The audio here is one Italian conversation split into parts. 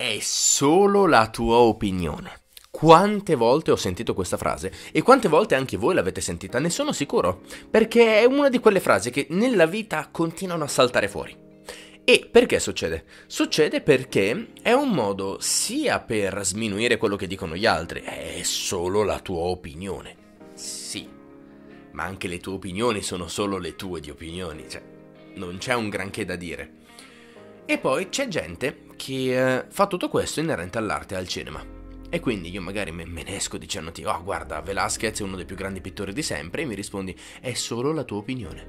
è solo la tua opinione. Quante volte ho sentito questa frase e quante volte anche voi l'avete sentita, ne sono sicuro, perché è una di quelle frasi che nella vita continuano a saltare fuori. E perché succede? Succede perché è un modo sia per sminuire quello che dicono gli altri, è solo la tua opinione, sì, ma anche le tue opinioni sono solo le tue di opinioni, cioè non c'è un granché da dire. E poi c'è gente che fa tutto questo inerente all'arte e al cinema. E quindi io magari me ne esco dicendoti, oh guarda, Velázquez è uno dei più grandi pittori di sempre, e mi rispondi, è solo la tua opinione.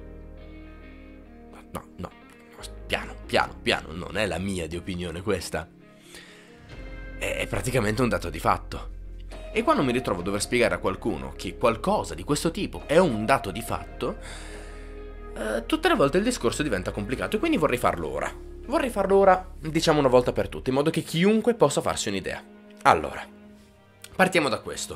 No, piano, non è la mia di opinione questa. È praticamente un dato di fatto. E quando mi ritrovo a dover spiegare a qualcuno che qualcosa di questo tipo è un dato di fatto, tutte le volte il discorso diventa complicato, e quindi vorrei farlo ora. Diciamo una volta per tutte, in modo che chiunque possa farsi un'idea. Allora, partiamo da questo.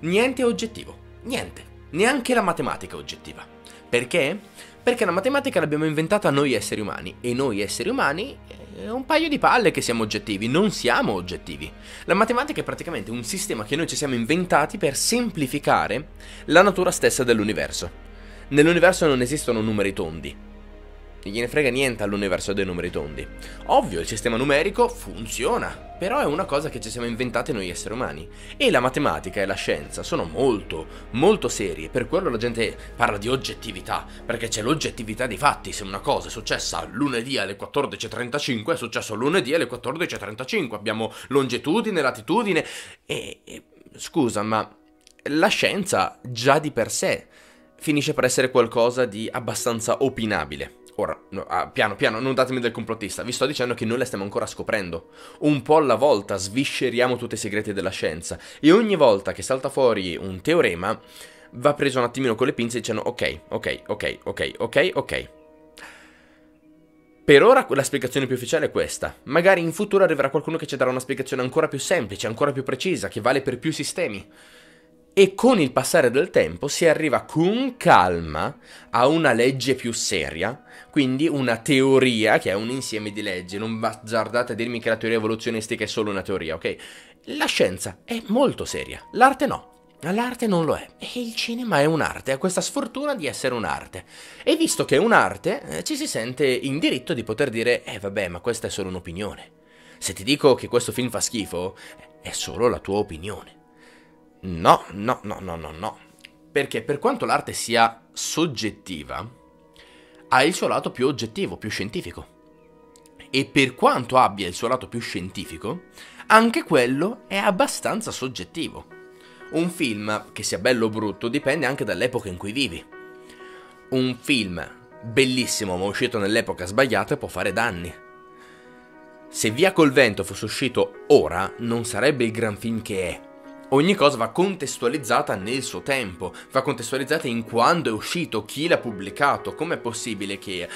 Niente è oggettivo, niente, neanche la matematica è oggettiva. Perché? Perché la matematica l'abbiamo inventata noi esseri umani, e noi esseri umani è un paio di palle che siamo oggettivi, non siamo oggettivi. La matematica è praticamente un sistema che noi ci siamo inventati per semplificare la natura stessa dell'universo. Nell'universo non esistono numeri tondi. Non gliene frega niente all'universo dei numeri tondi. Ovvio, il sistema numerico funziona, però è una cosa che ci siamo inventati noi esseri umani. E la matematica e la scienza sono molto, molto serie. Per quello la gente parla di oggettività, perché c'è l'oggettività dei fatti. Se una cosa è successa lunedì alle 14:35, è successo lunedì alle 14:35. Abbiamo longitudine, latitudine. Scusa, ma la scienza già di per sé finisce per essere qualcosa di abbastanza opinabile. Ora, piano, non datemi del complottista, vi sto dicendo che noi la stiamo ancora scoprendo. Un po' alla volta svisceriamo tutti i segreti della scienza, e ogni volta che salta fuori un teorema va preso un attimino con le pinze dicendo ok. Per ora la spiegazione più ufficiale è questa. Magari in futuro arriverà qualcuno che ci darà una spiegazione ancora più semplice, ancora più precisa, che vale per più sistemi. E con il passare del tempo si arriva con calma a una legge più seria, quindi una teoria che è un insieme di leggi. Non bazzardate a dirmi che la teoria evoluzionistica è solo una teoria, ok? La scienza è molto seria, l'arte no. L'arte non lo è, e il cinema è un'arte, ha questa sfortuna di essere un'arte. E visto che è un'arte, ci si sente in diritto di poter dire, vabbè, ma questa è solo un'opinione. Se ti dico che questo film fa schifo, è solo la tua opinione. No. Perché per quanto l'arte sia soggettiva, ha il suo lato più oggettivo, più scientifico. E per quanto abbia il suo lato più scientifico, anche quello è abbastanza soggettivo. Un film, che sia bello o brutto, dipende anche dall'epoca in cui vivi. Un film bellissimo ma uscito nell'epoca sbagliata può fare danni. Se Via col vento fosse uscito ora, non sarebbe il gran film che è. Ogni cosa va contestualizzata nel suo tempo, va contestualizzata in quando è uscito, chi l'ha pubblicato, com'è possibile che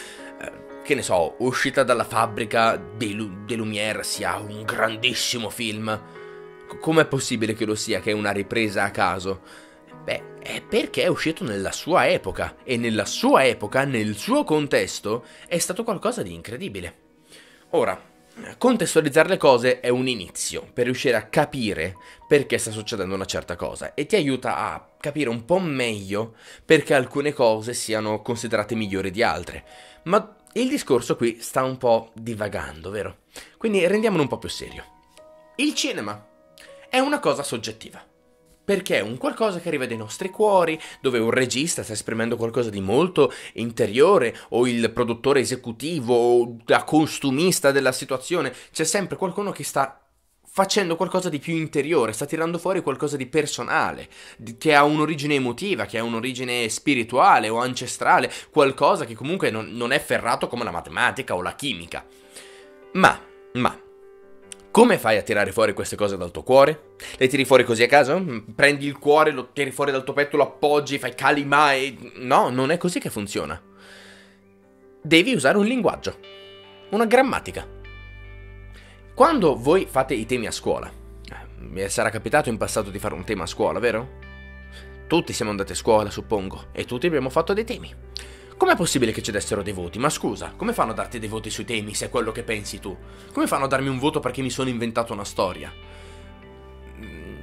ne so, uscita dalla fabbrica dei Lumière sia un grandissimo film. Com'è possibile che lo sia, che è una ripresa a caso? Beh, è perché è uscito nella sua epoca, e nella sua epoca, nel suo contesto, è stato qualcosa di incredibile. Ora, contestualizzare le cose è un inizio per riuscire a capire perché sta succedendo una certa cosa, e ti aiuta a capire un po' meglio perché alcune cose siano considerate migliori di altre. Ma il discorso qui sta un po' divagando, vero? Quindi rendiamolo un po' più serio. Il cinema è una cosa soggettiva, perché è un qualcosa che arriva dai nostri cuori, dove un regista sta esprimendo qualcosa di molto interiore, o il produttore esecutivo, o la costumista della situazione. C'è sempre qualcuno che sta facendo qualcosa di più interiore, sta tirando fuori qualcosa di personale, che ha un'origine emotiva, che ha un'origine spirituale o ancestrale, qualcosa che comunque non è ferrato come la matematica o la chimica. Ma... come fai a tirare fuori queste cose dal tuo cuore? Le tiri fuori così a caso? Prendi il cuore, lo tiri fuori dal tuo petto, lo appoggi, fai calima e... no, non è così che funziona. Devi usare un linguaggio, una grammatica. Quando voi fate i temi a scuola, mi sarà capitato in passato di fare un tema a scuola, vero? Tutti siamo andati a scuola, suppongo, e tutti abbiamo fatto dei temi. Com'è possibile che ci dessero dei voti? Ma scusa, come fanno a darti dei voti sui temi se è quello che pensi tu? Come fanno a darmi un voto perché mi sono inventato una storia?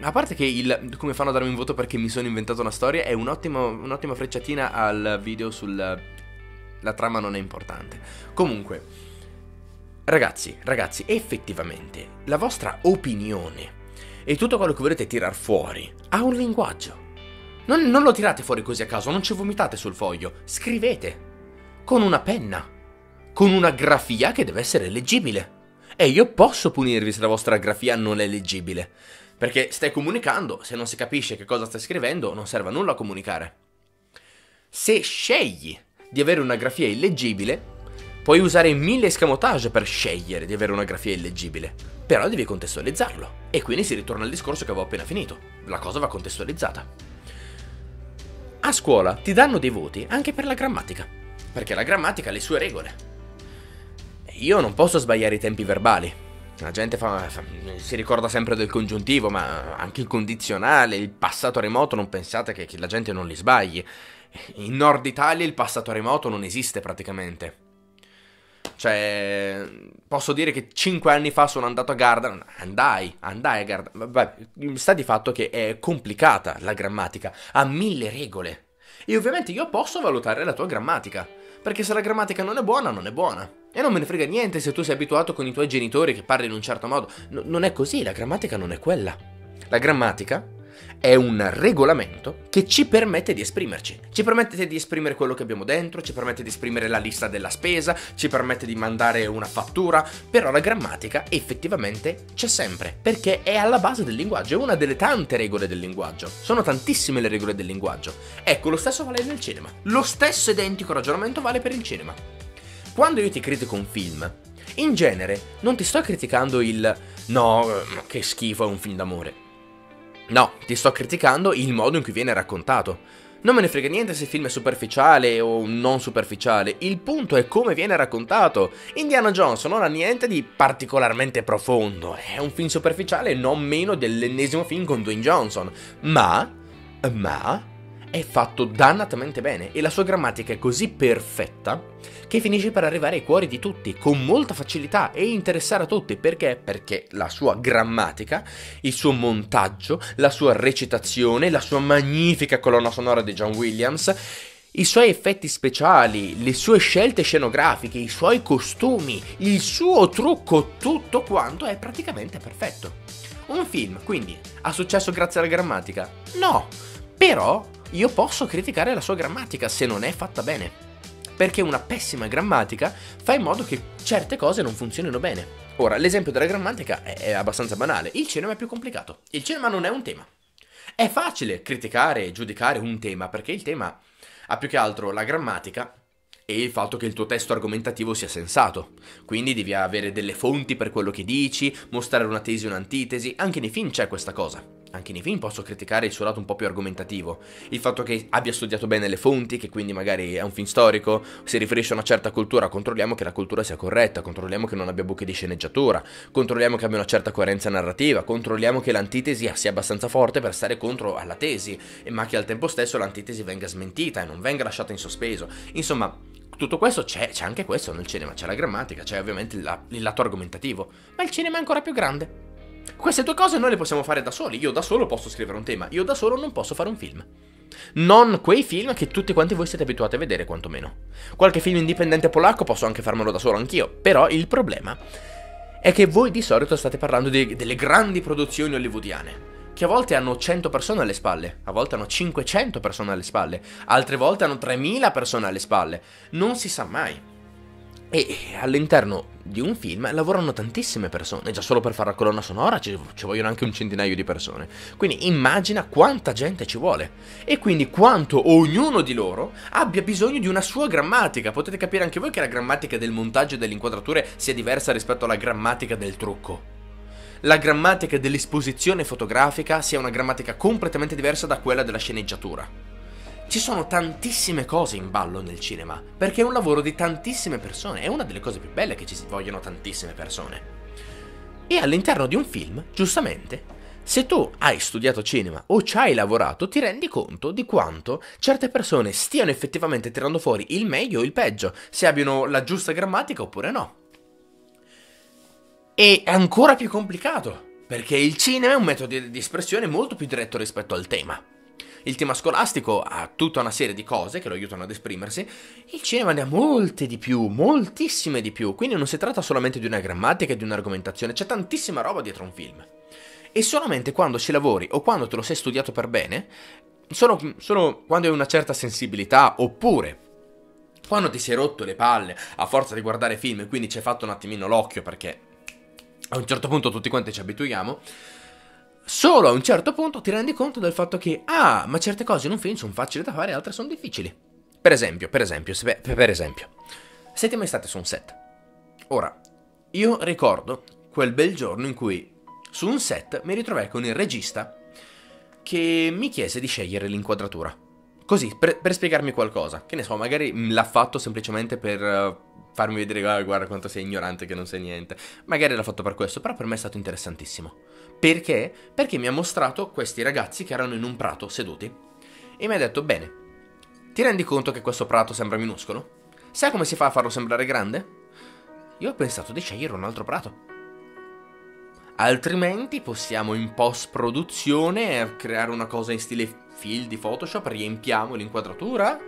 A parte che il come fanno a darmi un voto perché mi sono inventato una storia è un'ottima frecciatina al video sul la trama non è importante. Comunque, ragazzi, effettivamente la vostra opinione e tutto quello che volete tirar fuori ha un linguaggio. Non lo tirate fuori così a caso, non ci vomitate sul foglio, scrivete con una penna, con una grafia che deve essere leggibile. E io posso punirvi se la vostra grafia non è leggibile, perché stai comunicando, se non si capisce che cosa stai scrivendo non serve a nulla a comunicare. Se scegli di avere una grafia illeggibile, puoi usare 1000 escamotage per scegliere di avere una grafia illeggibile, però devi contestualizzarlo, e quindi si ritorna al discorso che avevo appena finito, la cosa va contestualizzata. A scuola ti danno dei voti anche per la grammatica, perché la grammatica ha le sue regole. Io non posso sbagliare i tempi verbali, la gente si ricorda sempre del congiuntivo, ma anche il condizionale, il passato remoto, non pensate che la gente non li sbagli. In Nord Italia il passato remoto non esiste praticamente. Cioè, posso dire che 5 anni fa sono andato a Garda, andai a Garda, vabbè, sta di fatto che è complicata la grammatica, ha 1000 regole, e ovviamente io posso valutare la tua grammatica, perché se la grammatica non è buona, non è buona, e non me ne frega niente se tu sei abituato con i tuoi genitori che parli in un certo modo, non è così, la grammatica non è quella, la grammatica è un regolamento che ci permette di esprimerci, ci permette di esprimere quello che abbiamo dentro, ci permette di esprimere la lista della spesa, ci permette di mandare una fattura, però la grammatica effettivamente c'è sempre, perché è alla base del linguaggio, è una delle tante regole del linguaggio, sono tantissime le regole del linguaggio. Ecco, lo stesso vale nel cinema, lo stesso identico ragionamento vale per il cinema. Quando io ti critico un film, in genere non ti sto criticando il no, che schifo, è un film d'amore. No, ti sto criticando il modo in cui viene raccontato. Non me ne frega niente se il film è superficiale o non superficiale, il punto è come viene raccontato. Indiana Jones non ha niente di particolarmente profondo, è un film superficiale non meno dell'ennesimo film con Dwayne Johnson, ma è fatto dannatamente bene e la sua grammatica è così perfetta che finisce per arrivare ai cuori di tutti con molta facilità e interessare a tutti. Perché? Perché la sua grammatica, il suo montaggio, la sua recitazione, la sua magnifica colonna sonora di John Williams, i suoi effetti speciali, le sue scelte scenografiche, i suoi costumi, il suo trucco, tutto quanto è praticamente perfetto. Un film, quindi, ha successo grazie alla grammatica? No, però io posso criticare la sua grammatica se non è fatta bene, perché una pessima grammatica fa in modo che certe cose non funzionino bene. Ora, l'esempio della grammatica è abbastanza banale, il cinema è più complicato. Il cinema non è un tema. È facile criticare e giudicare un tema, perché il tema ha più che altro la grammatica e il fatto che il tuo testo argomentativo sia sensato. Quindi devi avere delle fonti per quello che dici, mostrare una tesi, un'antitesi, anche nei film c'è questa cosa. Anche nei film posso criticare il suo lato un po' più argomentativo, il fatto che abbia studiato bene le fonti, che quindi magari è un film storico, si riferisce a una certa cultura, controlliamo che la cultura sia corretta, controlliamo che non abbia buchi di sceneggiatura, controlliamo che abbia una certa coerenza narrativa, controlliamo che l'antitesi sia abbastanza forte per stare contro alla tesi, ma che al tempo stesso l'antitesi venga smentita e non venga lasciata in sospeso. Insomma, tutto questo c'è anche questo nel cinema, c'è la grammatica, c'è ovviamente il lato argomentativo, ma il cinema è ancora più grande. Queste due cose noi le possiamo fare da soli, io da solo posso scrivere un tema, io da solo non posso fare un film. Non quei film che tutti quanti voi siete abituati a vedere quantomeno. Qualche film indipendente polacco posso anche farmelo da solo anch'io, però il problema è che voi di solito state parlando delle grandi produzioni hollywoodiane, che a volte hanno 100 persone alle spalle, a volte hanno 500 persone alle spalle, altre volte hanno 3000 persone alle spalle, non si sa mai. E all'interno di un film lavorano tantissime persone, già solo per fare la colonna sonora ci vogliono anche un centinaio di persone, quindi immagina quanta gente ci vuole e quindi quanto ognuno di loro abbia bisogno di una sua grammatica. Potete capire anche voi che la grammatica del montaggio e delle inquadrature sia diversa rispetto alla grammatica del trucco. La grammatica dell'esposizione fotografica sia una grammatica completamente diversa da quella della sceneggiatura. Ci sono tantissime cose in ballo nel cinema, perché è un lavoro di tantissime persone, è una delle cose più belle che ci vogliono tantissime persone. E all'interno di un film, giustamente, Se tu hai studiato cinema o ci hai lavorato, ti rendi conto di quanto certe persone stiano effettivamente tirando fuori il meglio o il peggio, se abbiano la giusta grammatica oppure no. E è ancora più complicato, perché il cinema è un metodo di espressione molto più diretto rispetto al tema. Il tema scolastico ha tutta una serie di cose che lo aiutano ad esprimersi, il cinema ne ha molte di più, moltissime di più, quindi non si tratta solamente di una grammatica e di un'argomentazione, c'è tantissima roba dietro un film. E solamente quando ci lavori o quando te lo sei studiato per bene, solo quando hai una certa sensibilità, oppure quando ti sei rotto le palle a forza di guardare film e quindi ci hai fatto un attimino l'occhio, perché a un certo punto tutti quanti ci abituiamo, solo a un certo punto ti rendi conto del fatto che ah, ma certe cose in un film sono facili da fare, altre sono difficili. Per esempio, siete mai stati su un set? Ora, io ricordo quel bel giorno in cui su un set mi ritrovai con il regista che mi chiese di scegliere l'inquadratura. Così, per spiegarmi qualcosa. Che ne so, magari l'ha fatto semplicemente per farmi vedere, ah, guarda quanto sei ignorante che non sai niente. Magari l'ha fatto per questo, però per me è stato interessantissimo. Perché? Perché mi ha mostrato questi ragazzi che erano in un prato seduti e mi ha detto, bene, ti rendi conto che questo prato sembra minuscolo? Sai come si fa a farlo sembrare grande? Io ho pensato di scegliere un altro prato. Altrimenti possiamo in post-produzione creare una cosa in stile fill di Photoshop, riempiamo l'inquadratura.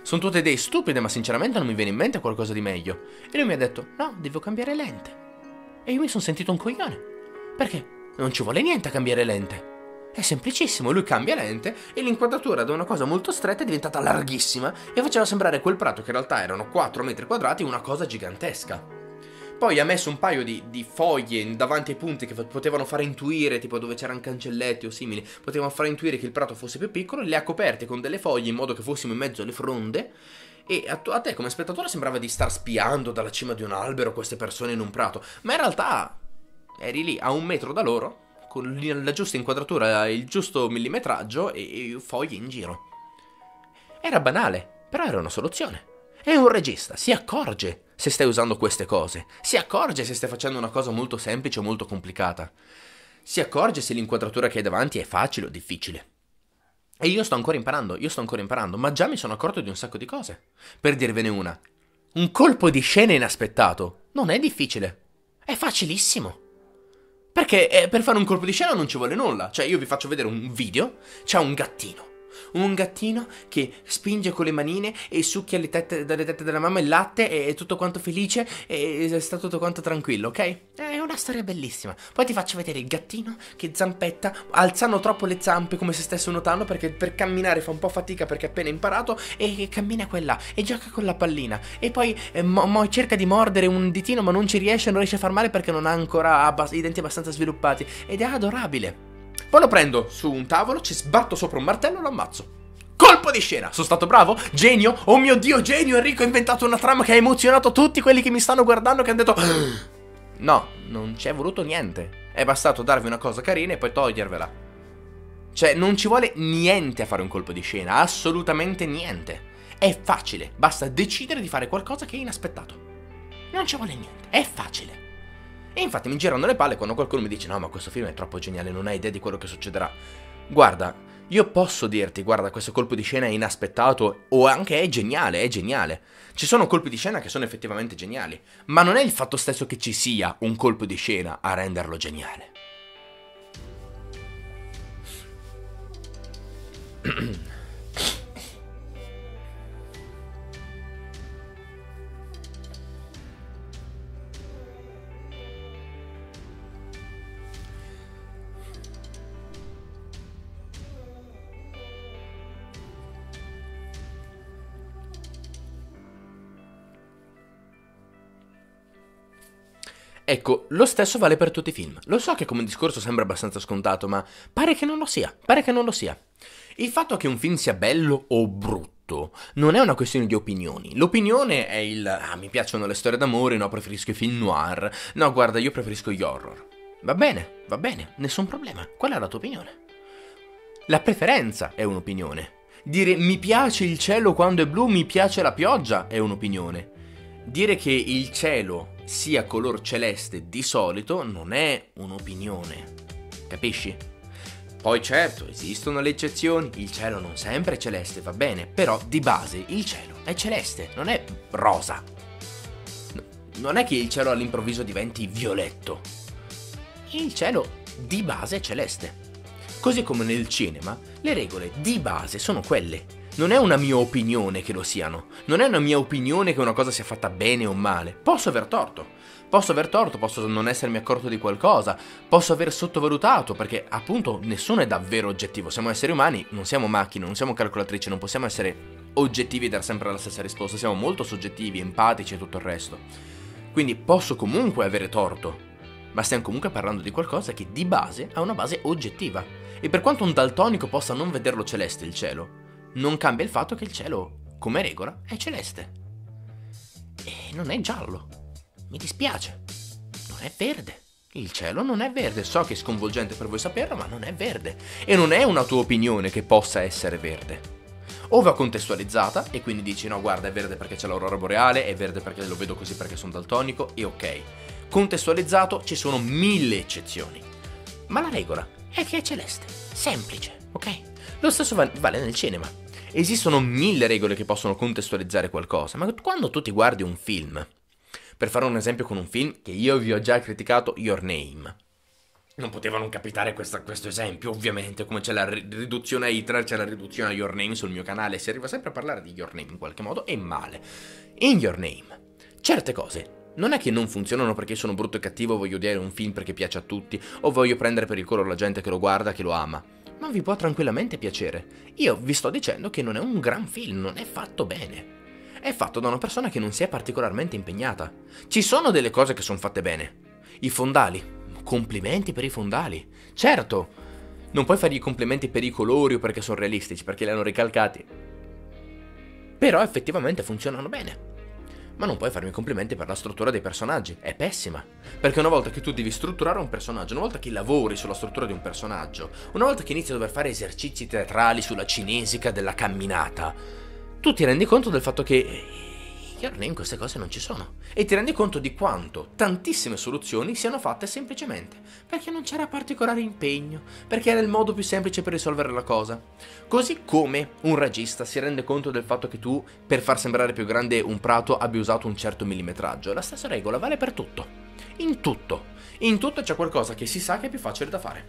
Sono tutte idee stupide, ma sinceramente non mi viene in mente qualcosa di meglio. E lui mi ha detto, no, devo cambiare lente. E io mi sono sentito un coglione. Perché? Non ci vuole niente a cambiare lente. È semplicissimo, lui cambia lente e l'inquadratura da una cosa molto stretta è diventata larghissima e faceva sembrare quel prato che in realtà erano 4 metri quadrati una cosa gigantesca. Poi ha messo un paio di foglie davanti ai punti che potevano far intuire, tipo dove c'erano cancelletti o simili, potevano far intuire che il prato fosse più piccolo, le ha coperte con delle foglie in modo che fossimo in mezzo alle fronde, e a te come spettatore sembrava di star spiando dalla cima di un albero queste persone in un prato, ma in realtà eri lì a un metro da loro, con la giusta inquadratura, il giusto millimetraggio e foglie in giro. Era banale, però era una soluzione. E un regista si accorge se stai usando queste cose, si accorge se stai facendo una cosa molto semplice o molto complicata, si accorge se l'inquadratura che hai davanti è facile o difficile. E io sto ancora imparando, ma già mi sono accorto di un sacco di cose. Per dirvene una, un colpo di scena inaspettato non è difficile, è facilissimo. Perché per fare un colpo di scena non ci vuole nulla, cioè io vi faccio vedere un video, c'è un gattino. Un gattino che spinge con le manine e succhia dalle tette della mamma il latte e è tutto quanto felice e sta tutto quanto tranquillo, ok? È una storia bellissima. Poi ti faccio vedere il gattino che zampetta, alzando troppo le zampe come se stesse nuotando, perché per camminare fa un po' fatica perché ha appena imparato, e cammina quella e gioca con la pallina e poi cerca di mordere un ditino ma non riesce a far male perché non ha ancora i denti abbastanza sviluppati, ed è adorabile. Poi lo prendo su un tavolo, ci sbatto sopra un martello e lo ammazzo. Colpo di scena! Sono stato bravo? Genio? Oh mio Dio, genio! Enrico ha inventato una trama che ha emozionato tutti quelli che mi stanno guardando, che hanno detto... No, non ci è voluto niente. È bastato darvi una cosa carina e poi togliervela. Cioè, non ci vuole niente a fare un colpo di scena, assolutamente niente. È facile, basta decidere di fare qualcosa che è inaspettato. Non ci vuole niente, è facile. E infatti mi girano le palle quando qualcuno mi dice no, ma questo film è troppo geniale, non hai idea di quello che succederà. Guarda, io posso dirti, guarda, questo colpo di scena è inaspettato o anche è geniale. Ci sono colpi di scena che sono effettivamente geniali, ma non è il fatto stesso che ci sia un colpo di scena a renderlo geniale. Ecco, lo stesso vale per tutti i film. Lo so che come discorso sembra abbastanza scontato, ma pare che non lo sia. Il fatto che un film sia bello o brutto non è una questione di opinioni. L'opinione è mi piacciono le storie d'amore, no, preferisco i film noir, no, guarda, io preferisco gli horror. Va bene, nessun problema. Qual è la tua opinione? La preferenza è un'opinione. Dire mi piace il cielo quando è blu, mi piace la pioggia è un'opinione. Dire che il cielo sia color celeste di solito non è un'opinione, capisci? Poi certo, esistono le eccezioni, il cielo non sempre è celeste, va bene, però di base il cielo è celeste, non è rosa. Non è che il cielo all'improvviso diventi violetto. Il cielo di base è celeste. Così come nel cinema, le regole di base sono quelle. Non è una mia opinione che lo siano, non è una mia opinione che una cosa sia fatta bene o male, posso aver torto, posso non essermi accorto di qualcosa, posso aver sottovalutato, perché appunto nessuno è davvero oggettivo, siamo esseri umani, non siamo macchine, non siamo calcolatrici, non possiamo essere oggettivi e dare sempre la stessa risposta, siamo molto soggettivi, empatici e tutto il resto, quindi posso comunque avere torto. Ma stiamo comunque parlando di qualcosa che di base ha una base oggettiva. E per quanto un daltonico possa non vederlo celeste il cielo, non cambia il fatto che il cielo, come regola, è celeste. E non è giallo. Mi dispiace. Non è verde. Il cielo non è verde. So che è sconvolgente per voi saperlo, ma non è verde. E non è una tua opinione che possa essere verde. O va contestualizzata e quindi dici no guarda è verde perché c'è l'aurora boreale, è verde perché lo vedo così perché sono daltonico e ok. Contestualizzato ci sono 1000 eccezioni. Ma la regola è che è celeste. Semplice, ok? Lo stesso vale nel cinema. Esistono 1000 regole che possono contestualizzare qualcosa, ma quando tu ti guardi un film, per fare un esempio con un film che io vi ho già criticato, Your Name. Non poteva non capitare questo esempio, ovviamente, come c'è la riduzione a Hitler, c'è la riduzione a Your Name sul mio canale, si arriva sempre a parlare di Your Name in qualche modo, e male. In Your Name, certe cose non è che non funzionano perché sono brutto e cattivo, voglio odiare un film perché piace a tutti, o voglio prendere per il collo la gente che lo guarda, che lo ama, ma vi può tranquillamente piacere. Io vi sto dicendo che non è un gran film, non è fatto bene. È fatto da una persona che non si è particolarmente impegnata. Ci sono delle cose che sono fatte bene. I fondali. Complimenti per i fondali, certo, non puoi fargli complimenti per i colori o perché sono realistici, perché li hanno ricalcati, però effettivamente funzionano bene, ma non puoi farmi complimenti per la struttura dei personaggi, è pessima, perché una volta che tu devi strutturare un personaggio, una volta che lavori sulla struttura di un personaggio, una volta che inizi a dover fare esercizi teatrali sulla cinesica della camminata, tu ti rendi conto del fatto che in queste cose non ci sono e ti rendi conto di quanto tantissime soluzioni siano fatte semplicemente perché non c'era particolare impegno, perché era il modo più semplice per risolvere la cosa. Così come un regista si rende conto del fatto che tu per far sembrare più grande un prato abbia usato un certo millimetraggio, la stessa regola vale per tutto, in tutto c'è qualcosa che si sa che è più facile da fare.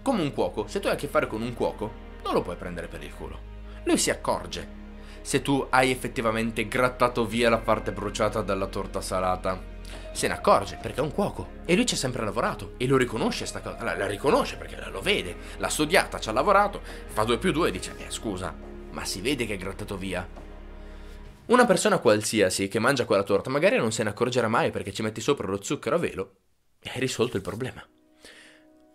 Come un cuoco, se tu hai a che fare con un cuoco non lo puoi prendere per il culo, lui si accorge se tu hai effettivamente grattato via la parte bruciata dalla torta salata. Se ne accorge perché è un cuoco e lui ci ha sempre lavorato e lo riconosce sta cosa, la riconosce perché lo vede, l'ha studiata, ci ha lavorato, fa 2+2 e dice scusa, ma si vede che è grattato via. Una persona qualsiasi che mangia quella torta magari non se ne accorgerà mai perché ci metti sopra lo zucchero a velo e hai risolto il problema.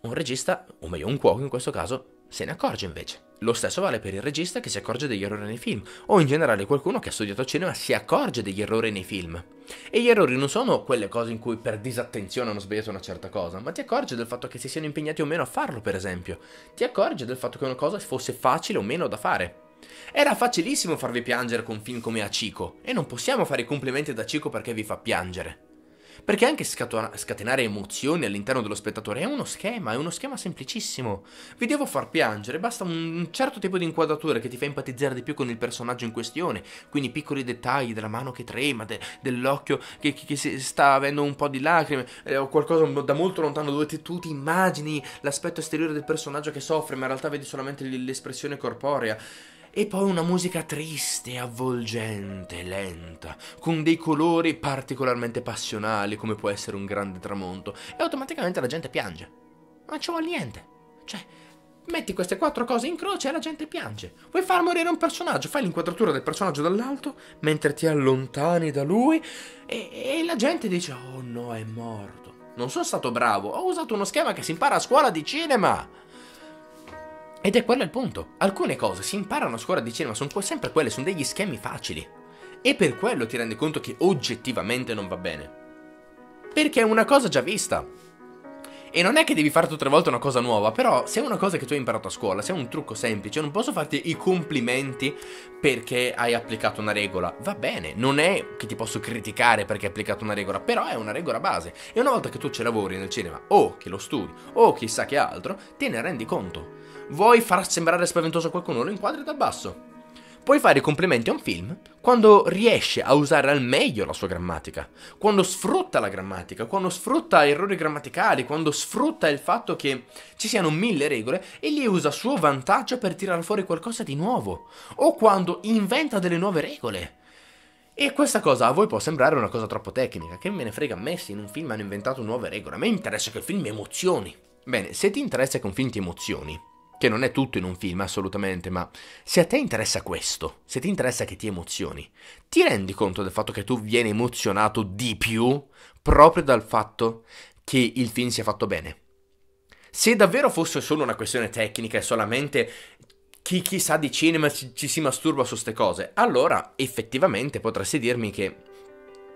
Un regista, o meglio un cuoco in questo caso, se ne accorge invece. Lo stesso vale per il regista che si accorge degli errori nei film, o in generale qualcuno che ha studiato cinema si accorge degli errori nei film. E gli errori non sono quelle cose in cui per disattenzione hanno sbagliato una certa cosa, ma ti accorgi del fatto che si siano impegnati o meno a farlo, per esempio. Ti accorgi del fatto che una cosa fosse facile o meno da fare. Era facilissimo farvi piangere con film come Hachiko, e non possiamo fare i complimenti ad Hachiko perché vi fa piangere. Perché anche scatenare emozioni all'interno dello spettatore è uno schema semplicissimo. Vi devo far piangere, basta un certo tipo di inquadratura che ti fa empatizzare di più con il personaggio in questione, quindi piccoli dettagli della mano che trema, dell'occhio che sta avendo un po' di lacrime, o qualcosa da molto lontano dove tu ti immagini l'aspetto esteriore del personaggio che soffre, ma in realtà vedi solamente l'espressione corporea. E poi una musica triste, avvolgente, lenta, con dei colori particolarmente passionali, come può essere un grande tramonto, e automaticamente la gente piange. Ma non ci vuole niente. Cioè, metti queste 4 cose in croce e la gente piange. Vuoi far morire un personaggio, fai l'inquadratura del personaggio dall'alto, mentre ti allontani da lui, e la gente dice, oh no, è morto. Non sono stato bravo, ho usato uno schema che si impara a scuola di cinema. Ed è quello il punto, alcune cose si imparano a scuola di cinema, sono sempre quelle, sono degli schemi facili e per quello ti rendi conto che oggettivamente non va bene, perché è una cosa già vista E non è che devi fare tutte le volte una cosa nuova, però se è una cosa che tu hai imparato a scuola, se è un trucco semplice, non posso farti i complimenti perché hai applicato una regola. Va bene, non è che ti posso criticare perché hai applicato una regola, però è una regola base. E una volta che tu ci lavori nel cinema, o che lo studi, o chissà che altro, te ne rendi conto. Vuoi far sembrare spaventoso qualcuno? Lo inquadri dal basso. Puoi fare i complimenti a un film quando riesce a usare al meglio la sua grammatica, quando sfrutta la grammatica, quando sfrutta errori grammaticali, quando sfrutta il fatto che ci siano 1000 regole e li usa a suo vantaggio per tirare fuori qualcosa di nuovo, o quando inventa delle nuove regole. E questa cosa a voi può sembrare una cosa troppo tecnica, che me ne frega a me se in un film hanno inventato nuove regole, a me interessa che il film mi emozioni. Bene, se ti interessa che un film ti emozioni, che non è tutto in un film assolutamente, ma se a te interessa questo, se ti interessa che ti emozioni, ti rendi conto del fatto che tu vieni emozionato di più proprio dal fatto che il film sia fatto bene? Se davvero fosse solo una questione tecnica e solamente chi sa di cinema ci si masturba su ste cose, allora effettivamente potresti dirmi che,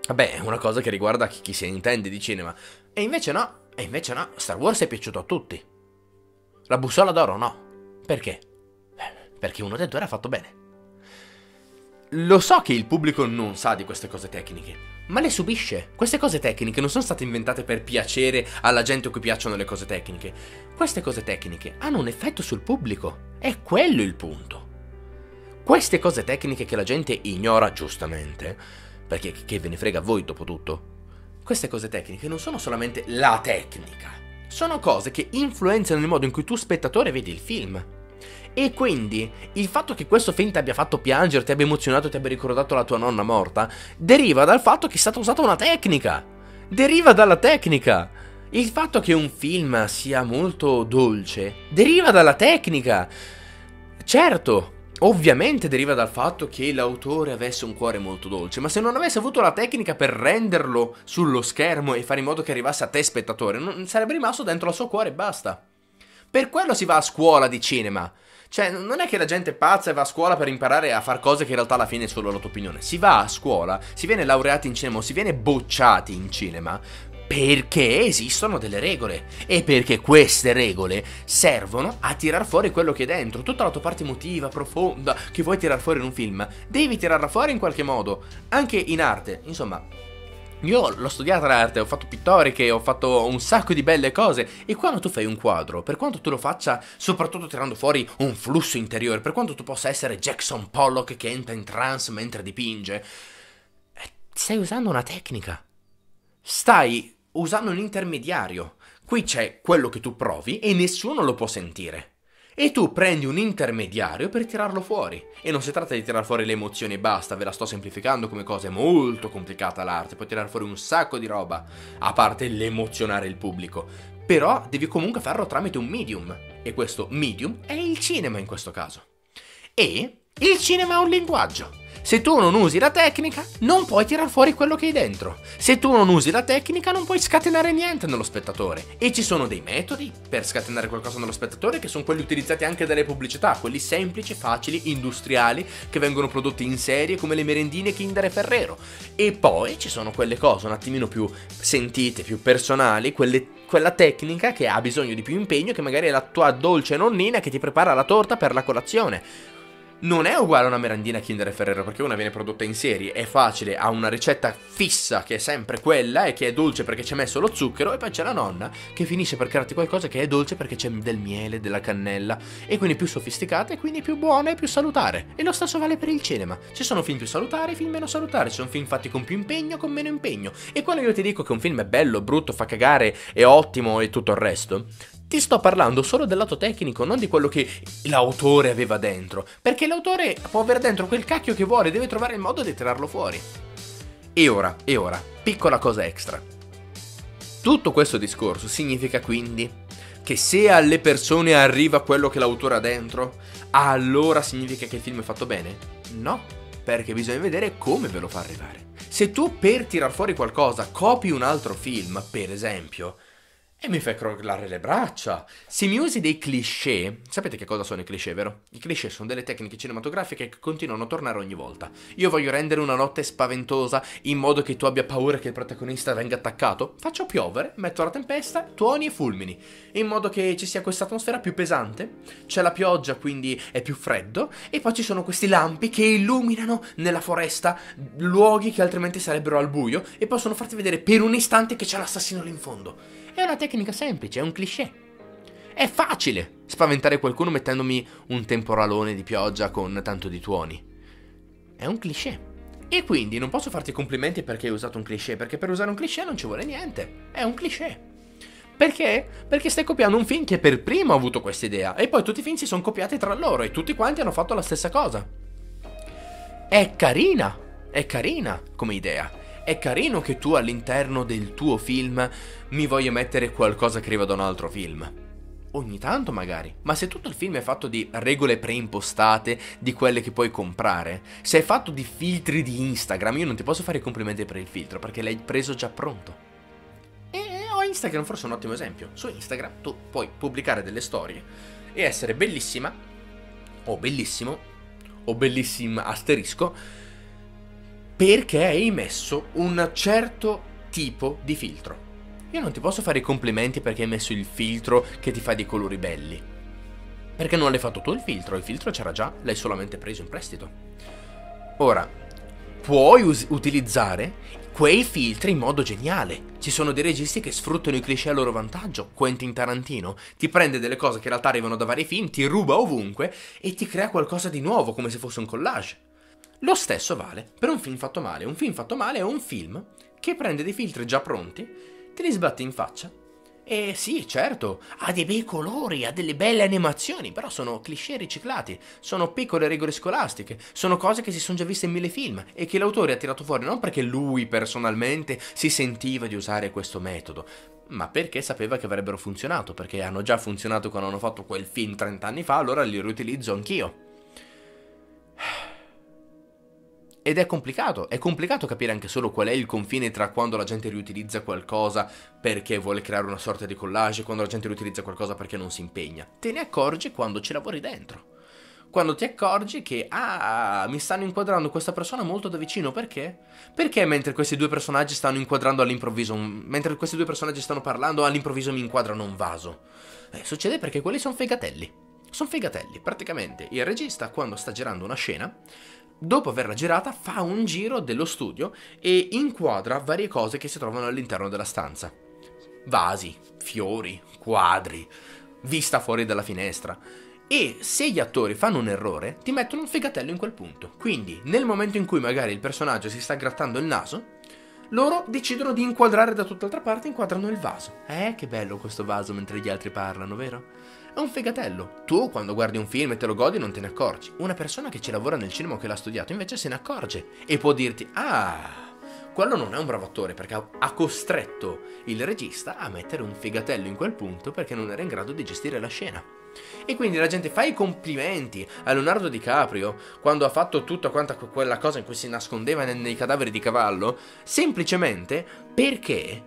vabbè, è una cosa che riguarda chi si intende di cinema. E invece no, Star Wars è piaciuto a tutti. La bussola d'oro no. Perché? Perché uno dei due era fatto bene. Lo so che il pubblico non sa di queste cose tecniche, ma le subisce. Queste cose tecniche non sono state inventate per piacere alla gente a cui piacciono le cose tecniche. Queste cose tecniche hanno un effetto sul pubblico. È quello il punto. Queste cose tecniche che la gente ignora giustamente, perché che ve ne frega a voi dopo tutto, queste cose tecniche non sono solamente la tecnica. Sono cose che influenzano il modo in cui tu spettatore vedi il film. E quindi il fatto che questo film ti abbia fatto piangere, ti abbia emozionato, ti abbia ricordato la tua nonna morta, deriva dal fatto che è stata usata una tecnica. Deriva dalla tecnica. Il fatto che un film sia molto dolce deriva dalla tecnica. Certo, ovviamente deriva dal fatto che l'autore avesse un cuore molto dolce, ma se non avesse avuto la tecnica per renderlo sullo schermo e fare in modo che arrivasse a te spettatore, non sarebbe rimasto dentro al suo cuore e basta. Per quello si va a scuola di cinema. Cioè, non è che la gente è pazza e va a scuola per imparare a fare cose che in realtà alla fine è solo la tua opinione. Si va a scuola, si viene laureati in cinema o si viene bocciati in cinema perché esistono delle regole e perché queste regole servono a tirar fuori quello che è dentro, tutta la tua parte emotiva, profonda, che vuoi tirar fuori in un film, devi tirarla fuori in qualche modo, anche in arte, insomma. Io l'ho studiata l'arte, ho fatto pittoriche, ho fatto un sacco di belle cose. E quando tu fai un quadro, per quanto tu lo faccia, soprattutto tirando fuori un flusso interiore, per quanto tu possa essere Jackson Pollock che entra in trance mentre dipinge, stai usando una tecnica. Stai usando un intermediario. Qui c'è quello che tu provi e nessuno lo può sentire. E tu prendi un intermediario per tirarlo fuori. E non si tratta di tirar fuori le emozioni e basta, ve la sto semplificando come cosa, è molto complicata l'arte, puoi tirar fuori un sacco di roba, a parte l'emozionare il pubblico. Però devi comunque farlo tramite un medium, e questo medium è il cinema in questo caso. E il cinema ha un linguaggio. Se tu non usi la tecnica, non puoi tirar fuori quello che hai dentro. Se tu non usi la tecnica, non puoi scatenare niente nello spettatore. E ci sono dei metodi per scatenare qualcosa nello spettatore che sono quelli utilizzati anche dalle pubblicità, quelli semplici, facili, industriali, che vengono prodotti in serie come le merendine Kinder e Ferrero. E poi ci sono quelle cose un attimino più sentite, più personali, quella tecnica che ha bisogno di più impegno, che magari è la tua dolce nonnina che ti prepara la torta per la colazione. Non è uguale a una merendina Kinder e Ferrero, perché una viene prodotta in serie, è facile, ha una ricetta fissa che è sempre quella e che è dolce perché c'è messo lo zucchero, e poi c'è la nonna che finisce per crearti qualcosa che è dolce perché c'è del miele, della cannella, e quindi più sofisticata e quindi più buona e più salutare. E lo stesso vale per il cinema. Ci sono film più salutari e film meno salutari, ci sono film fatti con più impegno, con meno impegno. E quando io ti dico che un film è bello, brutto, fa cagare, è ottimo e tutto il resto, ti sto parlando solo del lato tecnico, non di quello che l'autore aveva dentro, perché l'autore può avere dentro quel cacchio che vuole, deve trovare il modo di tirarlo fuori. E ora, piccola cosa extra. Tutto questo discorso significa quindi che se alle persone arriva quello che l'autore ha dentro, allora significa che il film è fatto bene? No, perché bisogna vedere come ve lo fa arrivare. Se tu per tirar fuori qualcosa copi un altro film, per esempio, e mi fai crollare le braccia. Se mi usi dei cliché, sapete che cosa sono i cliché, vero? I cliché sono delle tecniche cinematografiche che continuano a tornare ogni volta. Io voglio rendere una notte spaventosa in modo che tu abbia paura che il protagonista venga attaccato, faccio piovere, metto la tempesta, tuoni e fulmini, in modo che ci sia questa atmosfera più pesante, c'è la pioggia quindi è più freddo, e poi ci sono questi lampi che illuminano nella foresta luoghi che altrimenti sarebbero al buio e possono farti vedere per un istante che c'è l'assassino lì in fondo. È una tecnica semplice, è un cliché. È facile spaventare qualcuno mettendomi un temporalone di pioggia con tanto di tuoni. È un cliché. E quindi non posso farti complimenti perché hai usato un cliché, perché per usare un cliché non ci vuole niente. È un cliché. Perché? Perché stai copiando un film che per primo ha avuto questa idea e poi tutti i film si sono copiati tra loro e tutti quanti hanno fatto la stessa cosa. È carina come idea. È carino che tu all'interno del tuo film mi voglia mettere qualcosa che arriva da un altro film. Ogni tanto magari. Ma se tutto il film è fatto di regole preimpostate, di quelle che puoi comprare, se è fatto di filtri di Instagram, io non ti posso fare i complimenti per il filtro, perché l'hai preso già pronto. E ho Instagram forse un ottimo esempio. Su Instagram tu puoi pubblicare delle storie e essere bellissima, o bellissimo, o bellissim asterisco, perché hai messo un certo tipo di filtro. Io non ti posso fare i complimenti perché hai messo il filtro che ti fa dei colori belli, perché non l'hai fatto tu il filtro c'era già, l'hai solamente preso in prestito. Ora, puoi utilizzare quei filtri in modo geniale. Ci sono dei registi che sfruttano i cliché a loro vantaggio. Quentin Tarantino ti prende delle cose che in realtà arrivano da vari film, ti ruba ovunque e ti crea qualcosa di nuovo, come se fosse un collage. Lo stesso vale per un film fatto male. Un film fatto male è un film che prende dei filtri già pronti, te li sbatte in faccia e sì, certo, ha dei bei colori, ha delle belle animazioni, però sono cliché riciclati, sono piccole regole scolastiche, sono cose che si sono già viste in mille film e che l'autore ha tirato fuori non perché lui personalmente si sentiva di usare questo metodo, ma perché sapeva che avrebbero funzionato, perché hanno già funzionato quando hanno fatto quel film 30 anni fa, allora li riutilizzo anch'io. Ed è complicato capire anche solo qual è il confine tra quando la gente riutilizza qualcosa perché vuole creare una sorta di collage e quando la gente riutilizza qualcosa perché non si impegna. Te ne accorgi quando ci lavori dentro. Quando ti accorgi che, ah, mi stanno inquadrando questa persona molto da vicino, perché? Perché mentre questi due personaggi stanno inquadrando all'improvviso, mentre questi due personaggi stanno parlando all'improvviso mi inquadrano un vaso? Succede perché quelli sono fegatelli. Sono fegatelli, praticamente il regista quando sta girando una scena, dopo averla girata fa un giro dello studio e inquadra varie cose che si trovano all'interno della stanza. Vasi, fiori, quadri, vista fuori dalla finestra. E se gli attori fanno un errore, ti mettono un fegatello in quel punto. Quindi nel momento in cui magari il personaggio si sta grattando il naso, loro decidono di inquadrare da tutt'altra parte, inquadrano il vaso. Che bello questo vaso mentre gli altri parlano, vero? È un fegatello. Tu quando guardi un film e te lo godi non te ne accorgi. Una persona che ci lavora nel cinema o che l'ha studiato invece se ne accorge e può dirti: ah, quello non è un bravo attore perché ha costretto il regista a mettere un fegatello in quel punto perché non era in grado di gestire la scena. E quindi la gente fa i complimenti a Leonardo Di Caprio quando ha fatto tutta quanta quella cosa in cui si nascondeva nei cadaveri di cavallo semplicemente perché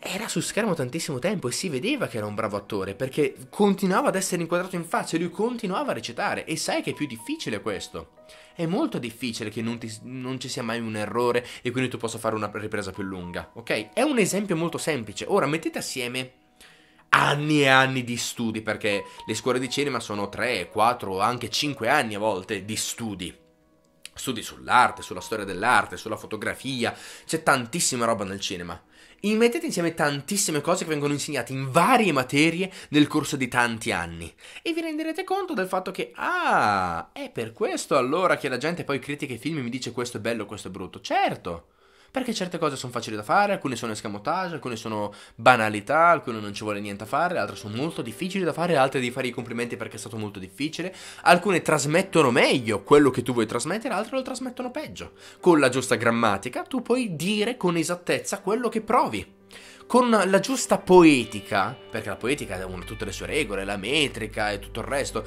era su schermo tantissimo tempo e si vedeva che era un bravo attore perché continuava ad essere inquadrato in faccia e lui continuava a recitare. E sai che è più difficile questo? È molto difficile che non ci sia mai un errore e quindi tu possa fare una ripresa più lunga, ok? È un esempio molto semplice. Ora mettete assieme anni e anni di studi, perché le scuole di cinema sono 3, 4, anche 5 anni a volte di studi. Studi sull'arte, sulla storia dell'arte, sulla fotografia, c'è tantissima roba nel cinema. Mettete insieme tantissime cose che vengono insegnate in varie materie nel corso di tanti anni e vi renderete conto del fatto che è per questo allora che la gente poi critica i film e mi dice questo è bello, questo è brutto. Certo, perché certe cose sono facili da fare, alcune sono escamotage, alcune sono banalità, alcune non ci vuole niente a fare, altre sono molto difficili da fare, altre devi fare i complimenti perché è stato molto difficile, alcune trasmettono meglio quello che tu vuoi trasmettere, altre lo trasmettono peggio. Con la giusta grammatica tu puoi dire con esattezza quello che provi. Con la giusta poetica, perché la poetica ha tutte le sue regole, la metrica e tutto il resto,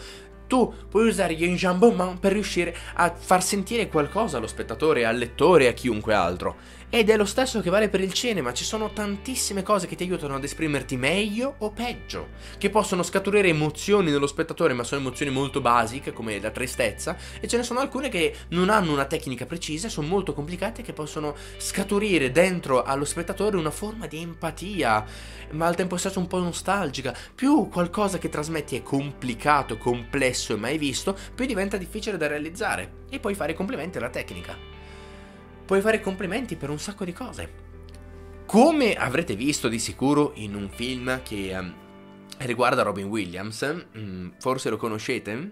tu puoi usare gli enjambement per riuscire a far sentire qualcosa allo spettatore, al lettore e a chiunque altro. Ed è lo stesso che vale per il cinema, ci sono tantissime cose che ti aiutano ad esprimerti meglio o peggio, che possono scaturire emozioni nello spettatore, ma sono emozioni molto basiche, come la tristezza, e ce ne sono alcune che non hanno una tecnica precisa, sono molto complicate, che possono scaturire dentro allo spettatore una forma di empatia, ma al tempo stesso un po' nostalgica. Più qualcosa che trasmetti è complicato, complesso e mai visto, più diventa difficile da realizzare, e puoi fare complimenti alla tecnica. Puoi fare complimenti per un sacco di cose. Come avrete visto di sicuro in un film che riguarda Robin Williams, forse lo conoscete,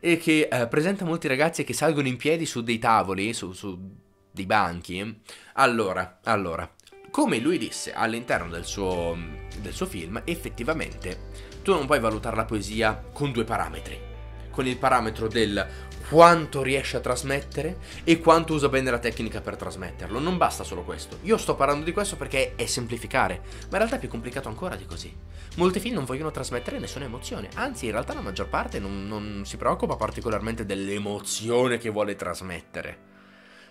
e che presenta molti ragazzi che salgono in piedi su dei tavoli, su dei banchi. Allora, come lui disse all'interno del suo film, effettivamente tu non puoi valutare la poesia con due parametri. Con il parametro del quanto riesce a trasmettere e quanto usa bene la tecnica per trasmetterlo. Non basta solo questo. Io sto parlando di questo perché è semplificare, ma in realtà è più complicato ancora di così. Molti film non vogliono trasmettere nessuna emozione, anzi in realtà la maggior parte non si preoccupa particolarmente dell'emozione che vuole trasmettere.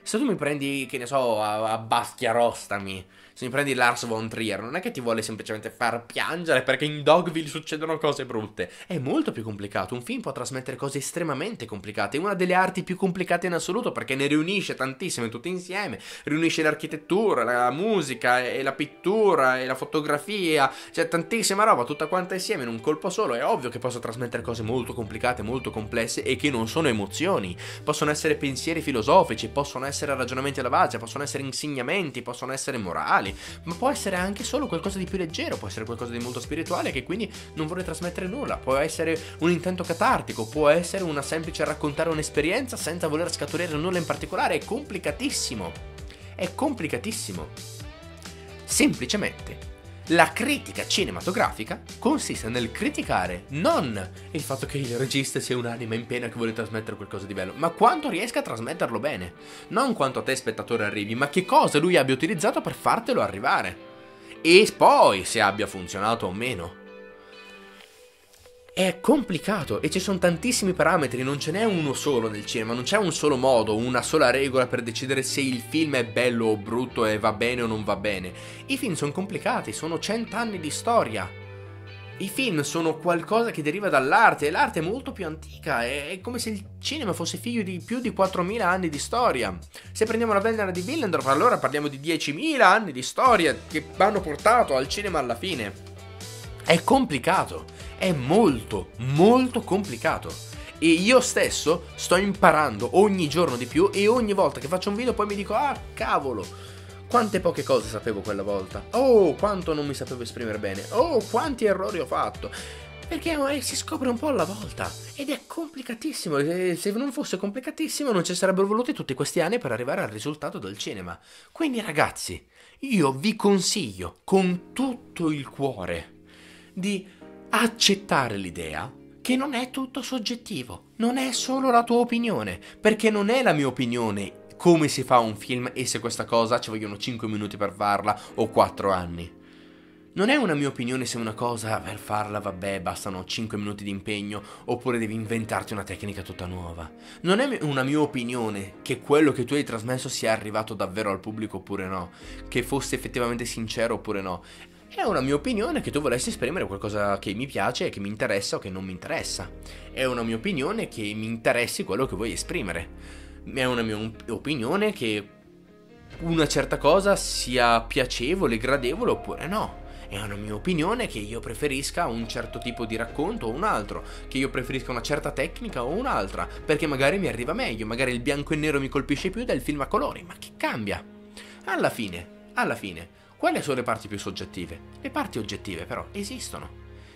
Se tu mi prendi, che ne so, a Baschiarostami, se mi prendi Lars von Trier, non è che ti vuole semplicemente far piangere perché in Dogville succedono cose brutte. È molto più complicato, un film può trasmettere cose estremamente complicate, è una delle arti più complicate in assoluto perché ne riunisce tantissime tutte insieme, riunisce l'architettura, la musica, e la pittura, e la fotografia, cioè tantissima roba, tutta quanta insieme in un colpo solo. È ovvio che posso trasmettere cose molto complicate, molto complesse e che non sono emozioni, possono essere pensieri filosofici, possono essere ragionamenti alla base, possono essere insegnamenti, possono essere morali. Ma può essere anche solo qualcosa di più leggero, può essere qualcosa di molto spirituale che quindi non vuole trasmettere nulla, può essere un intento catartico, può essere una semplice raccontare un'esperienza senza voler scaturire nulla in particolare. È complicatissimo, è complicatissimo. Semplicemente la critica cinematografica consiste nel criticare non il fatto che il regista sia un'anima in pena che vuole trasmettere qualcosa di bello, ma quanto riesca a trasmetterlo bene. Non quanto a te spettatore arrivi, ma che cosa lui abbia utilizzato per fartelo arrivare. E poi se abbia funzionato o meno. È complicato e ci sono tantissimi parametri, non ce n'è uno solo nel cinema, non c'è un solo modo, una sola regola per decidere se il film è bello o brutto e va bene o non va bene. I film sono complicati, sono 100 anni di storia. I film sono qualcosa che deriva dall'arte e l'arte è molto più antica, è come se il cinema fosse figlio di più di 4.000 anni di storia. Se prendiamo la Venere di Willendorf allora parliamo di 10.000 anni di storia che hanno portato al cinema alla fine. È complicato. È molto, molto complicato. E io stesso sto imparando ogni giorno di più e ogni volta che faccio un video poi mi dico: ah, cavolo, quante poche cose sapevo quella volta. Oh, quanto non mi sapevo esprimere bene. Oh, quanti errori ho fatto. Perché si scopre un po' alla volta. Ed è complicatissimo. Se non fosse complicatissimo non ci sarebbero voluti tutti questi anni per arrivare al risultato del cinema. Quindi ragazzi, io vi consiglio con tutto il cuore di accettare l'idea che non è tutto soggettivo, non è solo la tua opinione, perché non è la mia opinione come si fa un film e se questa cosa ci vogliono 5 minuti per farla o 4 anni. Non è una mia opinione se una cosa per farla, vabbè, bastano 5 minuti di impegno oppure devi inventarti una tecnica tutta nuova. Non è una mia opinione che quello che tu hai trasmesso sia arrivato davvero al pubblico oppure no, che fosse effettivamente sincero oppure no. È una mia opinione che tu volessi esprimere qualcosa che mi piace, che mi interessa o che non mi interessa. È una mia opinione che mi interessi quello che vuoi esprimere. È una mia opinione che una certa cosa sia piacevole, gradevole oppure no. È una mia opinione che io preferisca un certo tipo di racconto o un altro, che io preferisca una certa tecnica o un'altra, perché magari mi arriva meglio, magari il bianco e nero mi colpisce più del film a colori, ma che cambia? Alla fine. Quali sono le parti più soggettive? Le parti oggettive però esistono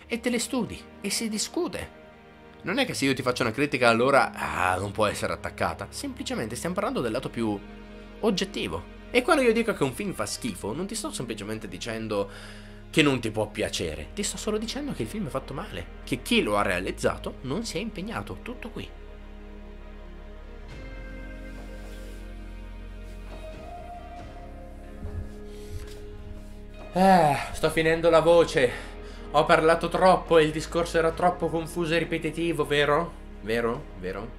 e te le studi e si discute. Non è che se io ti faccio una critica allora non può essere attaccata, semplicemente stiamo parlando del lato più oggettivo. E quando io dico che un film fa schifo non ti sto semplicemente dicendo che non ti può piacere, ti sto solo dicendo che il film è fatto male, che chi lo ha realizzato non si è impegnato, tutto qui. Sto finendo la voce. Ho parlato troppo e il discorso era troppo confuso e ripetitivo, vero? Vero? Vero?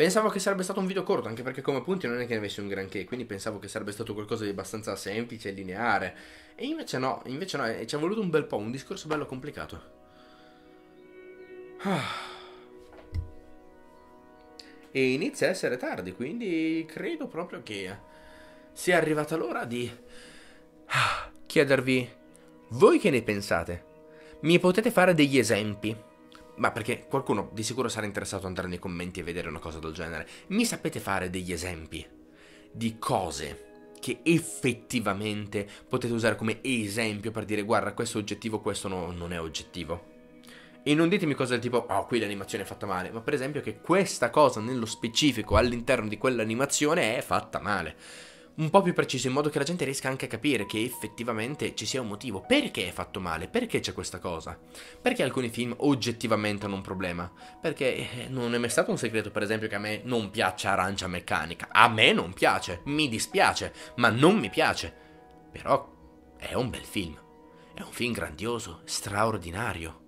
Pensavo che sarebbe stato un video corto, anche perché come punti non è che ne avessi un granché, quindi pensavo che sarebbe stato qualcosa di abbastanza semplice e lineare. E invece no, ci è voluto un bel po', un discorso bello complicato. E inizia a essere tardi, quindi credo proprio che sia arrivata l'ora di chiedervi voi che ne pensate. Mi potete fare degli esempi, ma perché qualcuno di sicuro sarà interessato ad andare nei commenti e vedere una cosa del genere. Mi sapete fare degli esempi di cose che effettivamente potete usare come esempio per dire guarda questo è oggettivo, questo no, non è oggettivo? E non ditemi cose del tipo, oh qui l'animazione è fatta male, ma per esempio che questa cosa nello specifico all'interno di quell'animazione è fatta male. Un po' più preciso, in modo che la gente riesca anche a capire che effettivamente ci sia un motivo. Perché è fatto male? Perché c'è questa cosa? Perché alcuni film oggettivamente hanno un problema? Perché non è mai stato un segreto, per esempio, che a me non piace Arancia Meccanica. A me non piace, mi dispiace, ma non mi piace. Però è un bel film. È un film grandioso, straordinario.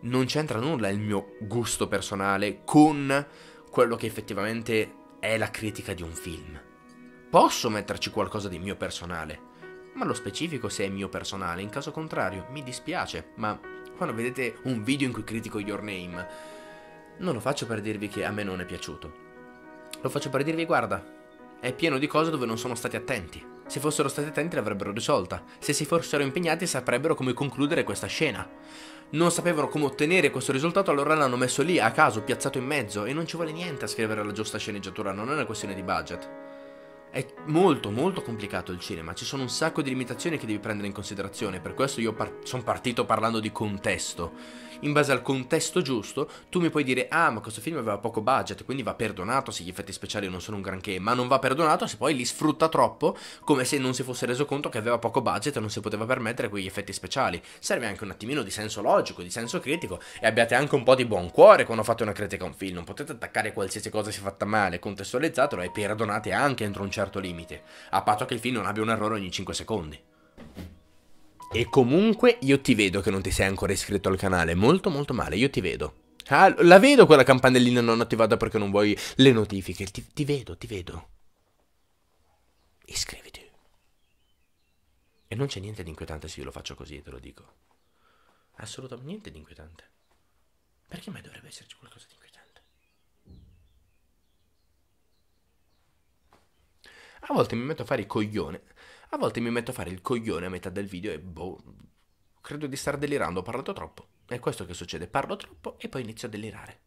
Non c'entra nulla il mio gusto personale con quello che effettivamente è la critica di un film. Posso metterci qualcosa di mio personale, ma lo specifico se è mio personale, in caso contrario mi dispiace, ma quando vedete un video in cui critico Your Name, non lo faccio per dirvi che a me non è piaciuto. Lo faccio per dirvi guarda, è pieno di cose dove non sono stati attenti. Se fossero stati attenti l'avrebbero risolta. Se si fossero impegnati saprebbero come concludere questa scena. Non sapevano come ottenere questo risultato, allora l'hanno messo lì, a caso, piazzato in mezzo. E non ci vuole niente a scrivere la giusta sceneggiatura, non è una questione di budget. È molto, molto complicato il cinema. Ci sono un sacco di limitazioni che devi prendere in considerazione. Per questo io sono partito parlando di contesto. In base al contesto giusto, tu mi puoi dire ah, ma questo film aveva poco budget, quindi va perdonato se gli effetti speciali non sono un granché. Ma non va perdonato se poi li sfrutta troppo, come se non si fosse reso conto che aveva poco budget e non si poteva permettere quegli effetti speciali. Serve anche un attimino di senso logico, di senso critico, e abbiate anche un po' di buon cuore quando fate una critica a un film. Non potete attaccare qualsiasi cosa sia fatta male, contestualizzatelo e perdonate anche entro un certo limite, a patto che il film non abbia un errore ogni 5 secondi. E comunque io ti vedo che non ti sei ancora iscritto al canale, molto molto male, io ti vedo. Ah, la vedo quella campanellina non attivata perché non vuoi le notifiche, ti vedo, ti vedo. Iscriviti. E non c'è niente di inquietante se io lo faccio così, te lo dico. Assolutamente niente di inquietante. Perché mai dovrebbe esserci qualcosa di inquietante? A volte mi metto a fare il coglione. A volte mi metto a fare il coglione a metà del video e boh, credo di star delirando, ho parlato troppo. È questo che succede, parlo troppo e poi inizio a delirare.